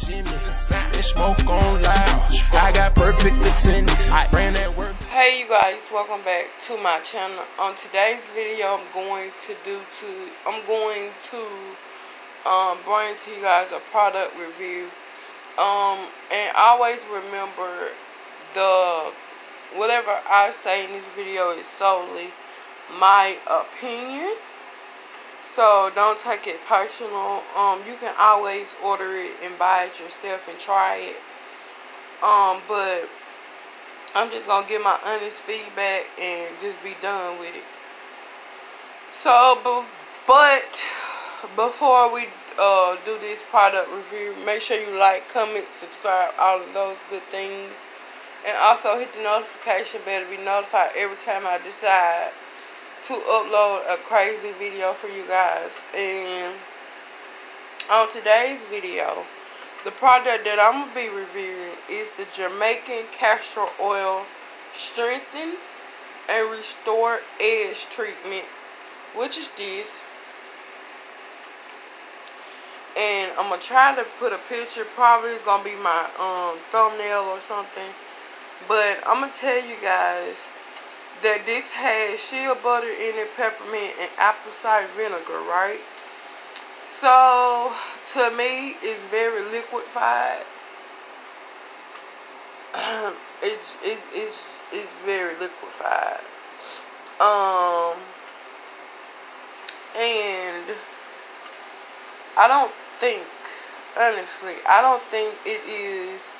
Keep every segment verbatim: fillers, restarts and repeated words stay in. Hey you guys, welcome back to my channel. On today's video, I'm going to do to I'm going to um, bring to you guys a product review. Um, and always remember, the whatever I say in this video is solely my opinion, so don't take it personal. Um, you can always order it and buy it yourself and try it. Um, but I'm just gonna give my honest feedback and just be done with it. So, but before we uh, do this product review, make sure you like, comment, subscribe, all of those good things. And also hit the notification bell to be notified every time I decide to upload a crazy video for you guys. And on today's video, the product that I'm going to be reviewing is the Jamaican Castor Oil Strengthen and Restore Edge Treatment, which is this. And I'm going to try to put a picture. Probably it's going to be my um, thumbnail or something. But I'm going to tell you guys that this has shea butter in it, peppermint, and apple cider vinegar, right? So, to me, it's very liquefied. it's, it, it's, it's very liquefied. Um, and I don't think, honestly, I don't think it is...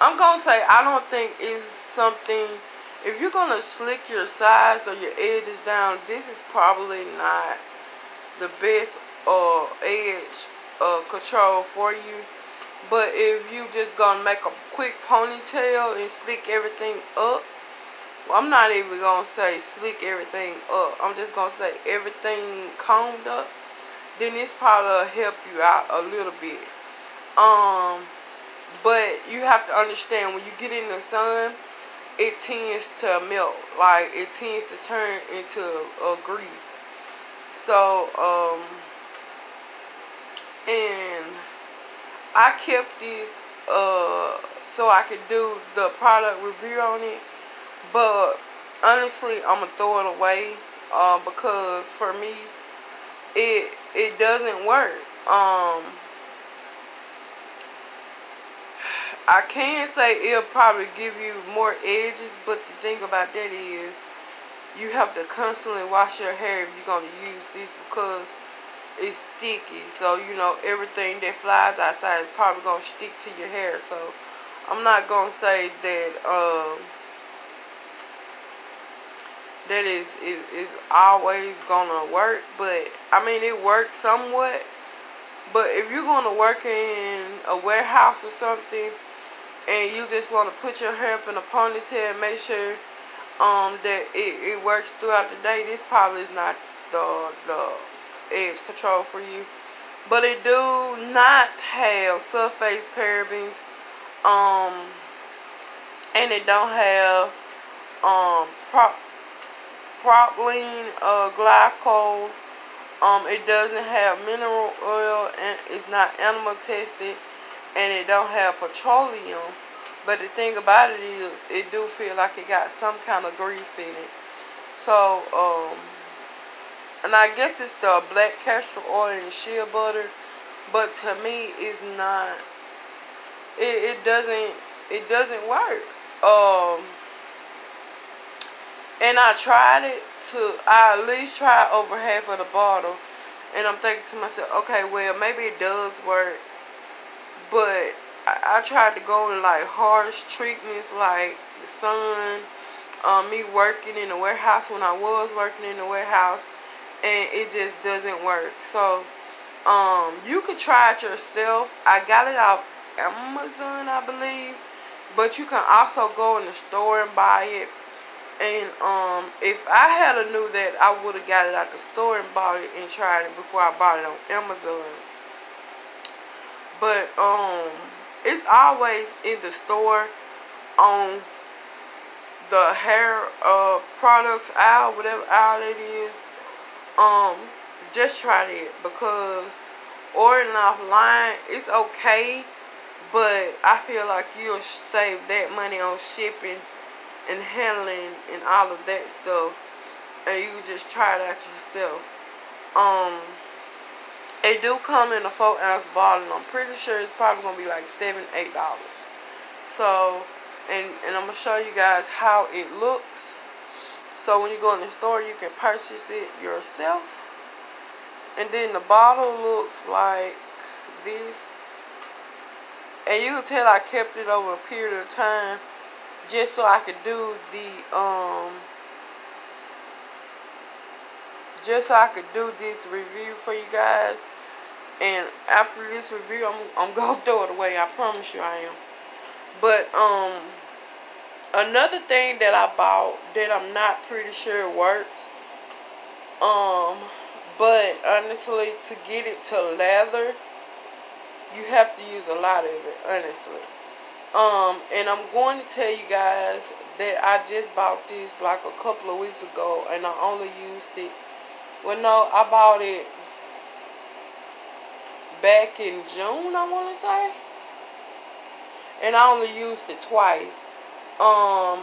I'm going to say I don't think it's something, if you're going to slick your sides or your edges down, this is probably not the best uh, edge uh, control for you. But if you just going to make a quick ponytail and slick everything up, well, I'm not even going to say slick everything up. I'm just going to say everything combed up, then this probably will help you out a little bit. Um... But you have to understand, when you get in the sun, it tends to melt. Like, it tends to turn into a, a grease. So, um, and I kept this, uh, so I could do the product review on it. But, honestly, I'm going to throw it away, uh, because for me, it, it doesn't work. Um... I can say it'll probably give you more edges, but the thing about that is you have to constantly wash your hair if you're going to use this, because it's sticky. So, you know, everything that flies outside is probably going to stick to your hair. So, I'm not going to say that um, that is, is, is always going to work, but, I mean, it works somewhat. But if you're going to work in a warehouse or something, and you just want to put your hair up in a ponytail and make sure um, that it, it works throughout the day, this probably is not the, the edge control for you. But it do not have surface parabens, um, and it don't have um, prop, propylene uh, glycol. Um, it doesn't have mineral oil, and it's not animal tested. And it don't have petroleum, but the thing about it is, it do feel like it got some kind of grease in it. So, um, and I guess it's the black castor oil and shea butter, but to me, it's not. It it doesn't it doesn't work. Um, and I tried it to I at least tried over half of the bottle, and I'm thinking to myself, okay, well maybe it does work. But I, I tried to go in like harsh treatments, like the sun, um, me working in the warehouse when I was working in the warehouse, and it just doesn't work. So, um, you could try it yourself. I got it off Amazon, I believe, but you can also go in the store and buy it. And um, if I had a knew that, I would have got it out the store and bought it and tried it before I bought it on Amazon. But, um, it's always in the store on the hair, uh, products aisle, whatever aisle it is. Um, just try it, because ordering offline, it's okay, but I feel like you'll save that money on shipping and handling and all of that stuff, and you just try it out yourself. Um, it do come in a four ounce bottle, and I'm pretty sure it's probably gonna be like seven, eight dollars. So, and and I'm gonna show you guys how it looks. So when you go in the store, you can purchase it yourself. And then the bottle looks like this. And you can tell I kept it over a period of time just so I could do the um just so I could do this review for you guys. And after this review, I'm I'm gonna throw it away. I promise you I am. But um another thing that I bought that I'm not pretty sure works, um but honestly, to get it to lather, you have to use a lot of it, honestly. Um, and I'm going to tell you guys that I just bought this like a couple of weeks ago, and I only used it. Well, no, I bought it back in June, I want to say. And I only used it twice. Um,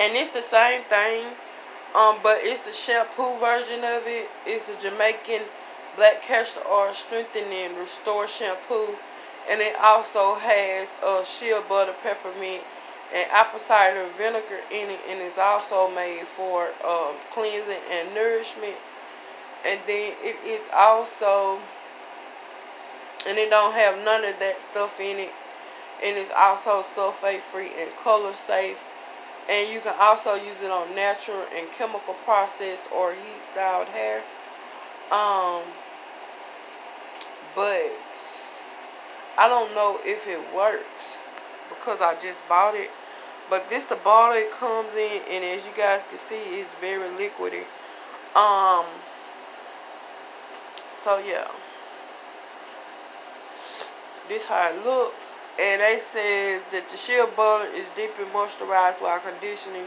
and it's the same thing, um, but it's the shampoo version of it. It's the Jamaican Black Castor Oil Strengthen and Restore shampoo, and it also has uh, shea butter, peppermint, and apple cider vinegar in it, and it's also made for um, cleansing and nourishment. And then it is also, and it don't have none of that stuff in it, and it's also sulfate free and color safe. And you can also use it on natural and chemical processed or heat styled hair. Um, but I don't know if it works because I just bought it. But this the bottle it comes in, and as you guys can see, it's very liquidy. Um, so yeah, this how it looks. And they says that the shea butter is deep and moisturized while conditioning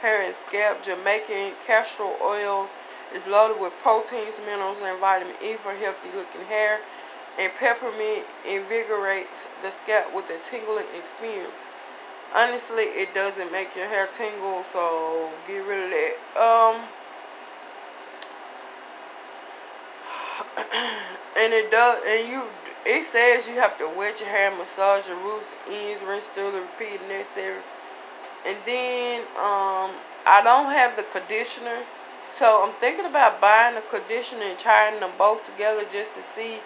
hair and scalp. Jamaican castor oil is loaded with proteins, minerals, and vitamin E for healthy looking hair. And peppermint invigorates the scalp with a tingling experience. Honestly, it doesn't make your hair tingle, so get rid of that. Um, and it does, and you. It says you have to wet your hair, massage your roots, ends, rinse thoroughly, repeat necessary. And then um, I don't have the conditioner, so I'm thinking about buying the conditioner and trying them both together just to see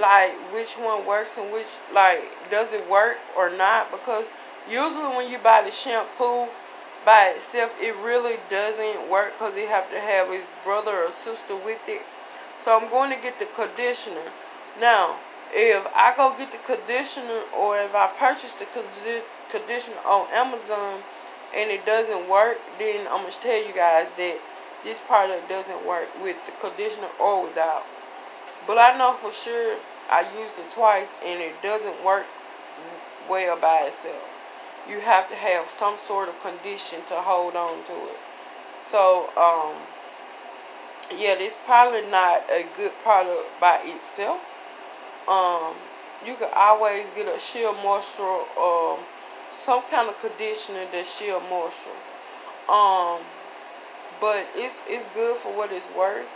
like which one works and which, like, does it work or not. Because usually when you buy the shampoo by itself, it really doesn't work because you have to have his brother or sister with it. So I'm going to get the conditioner now. If I go get the conditioner, or if I purchase the conditioner on Amazon and it doesn't work, then I'm going to tell you guys that this product doesn't work with the conditioner or without. But I know for sure I used it twice and it doesn't work well by itself. You have to have some sort of condition to hold on to it. So, um, yeah, this is probably not a good product by itself. Um, you can always get a Shea Moisture, um, some kind of conditioner that's Shea Moisture. Um, but it's, it's good for what it's worth.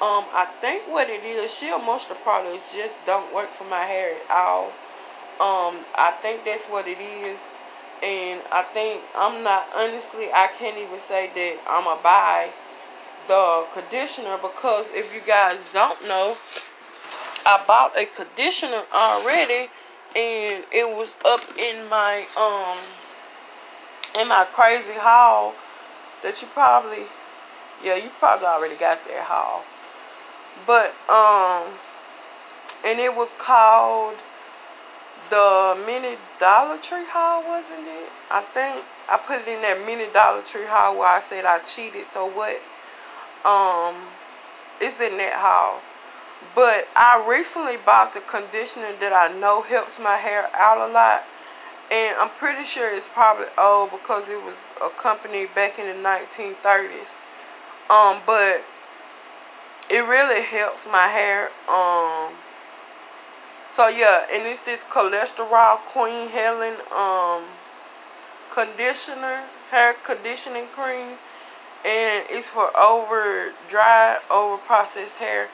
Um, I think what it is, Shea Moisture products just don't work for my hair at all. Um, I think that's what it is. And I think, I'm not, honestly, I can't even say that I'm going to buy the conditioner, because if you guys don't know, I bought a conditioner already, and it was up in my um in my crazy haul that you probably, yeah, you probably already got that haul. But um and it was called the Mini Dollar Tree haul, wasn't it? I think I put it in that Mini Dollar Tree haul where I said I cheated, so what? Um it's in that haul. But I recently bought the conditioner that I know helps my hair out a lot. And I'm pretty sure it's probably old because it was a company back in the nineteen thirties. Um, but it really helps my hair. Um so yeah, and it's this Cholesterol Queen Helen um conditioner, hair conditioning cream, and it's for over dry, over processed hair.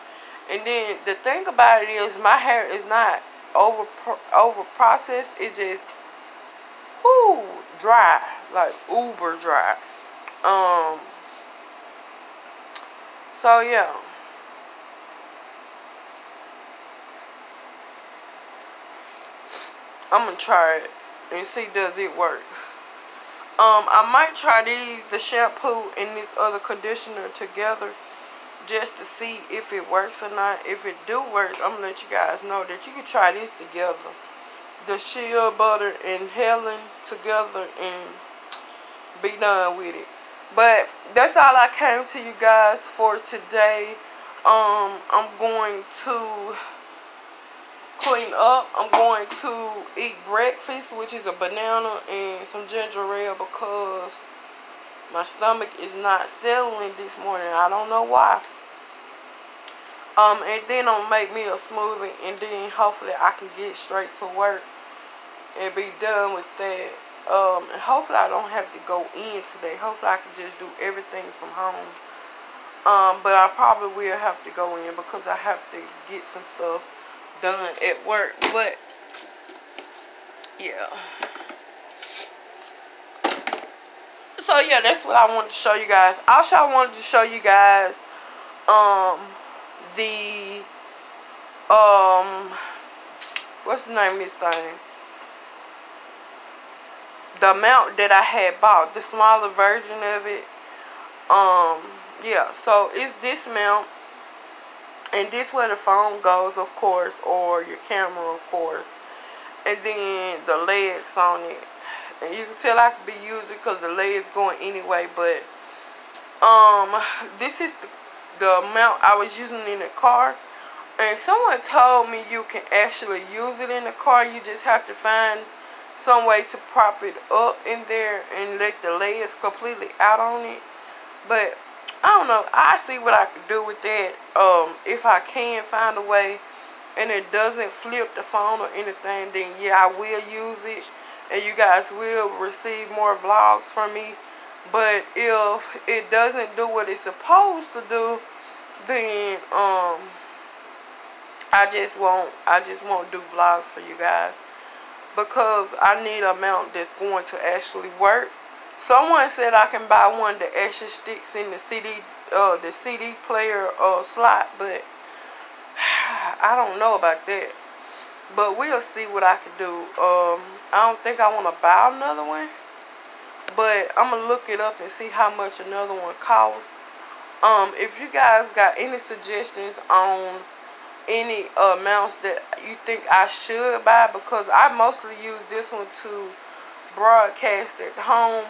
And then the thing about it is my hair is not over over processed, it's just whoo dry, like uber dry. Um so yeah, I'm gonna try it and see does it work. um I might try these, the shampoo and this other conditioner together, just to see if it works or not. If it do work, I'm gonna let you guys know that you can try this together, the Shea butter and Helen together, and be done with it. But that's all I came to you guys for today. um I'm going to clean up, I'm going to eat breakfast, which is a banana and some ginger ale, because my stomach is not settling this morning. I don't know why. Um and then I'll make me a smoothie, and then hopefully I can get straight to work and be done with that. Um and hopefully I don't have to go in today. Hopefully I can just do everything from home. Um but I probably will have to go in, because I have to get some stuff done at work. But yeah, so yeah, that's what I wanted to show you guys. Also, I wanted to show you guys um the um what's the name of this thing, the amount that I had bought, the smaller version of it. Um yeah, so it's this amount. And this where the phone goes, of course, or your camera, of course. And then the legs on it. And you can tell I could be using because the legs going anyway. But um, this is the, the amount I was using in the car. And someone told me you can actually use it in the car. You just have to find some way to prop it up in there and let the legs completely out on it. But I don't know. I see what I could do with that. Um, if I can find a way and it doesn't flip the phone or anything, then yeah, I will use it. And you guys will receive more vlogs from me. But if it doesn't do what it's supposed to do, then um, I just won't. I just won't do vlogs for you guys, because I need an amount that's going to actually work. Someone said I can buy one that actually sticks in the C D, uh, the C D player uh, slot, but I don't know about that. But we'll see what I can do. Um, I don't think I want to buy another one, but I'm gonna look it up and see how much another one costs. Um, if you guys got any suggestions on any uh, amounts that you think I should buy, because I mostly use this one to broadcast at home.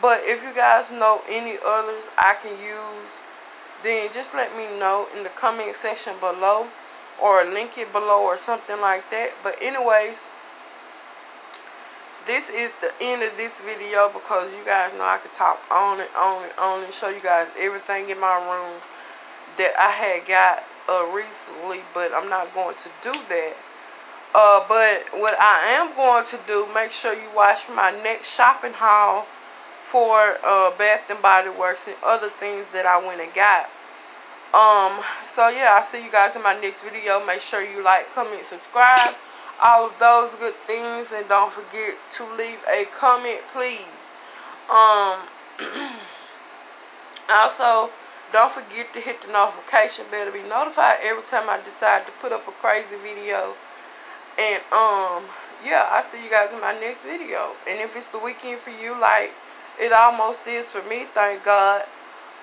But if you guys know any others I can use, then just let me know in the comment section below, or link it below or something like that. But anyways, this is the end of this video, because you guys know I could talk on and on and on and show you guys everything in my room that I had got uh, recently, but I'm not going to do that. Uh, but what I am going to do, make sure you watch my next shopping haul for uh, Bath and Body Works and other things that I went and got. Um, so yeah, I'll see you guys in my next video. Make sure you like, comment, subscribe, all of those good things, and don't forget to leave a comment, please. Um, also, don't forget to hit the notification bell to be notified every time I decide to put up a crazy video. And um yeah, I'll see you guys in my next video. And if it's the weekend for you, like it almost is for me, thank God,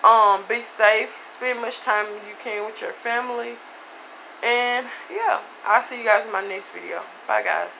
um be safe, spend much time you can with your family, and yeah, I'll see you guys in my next video. Bye guys.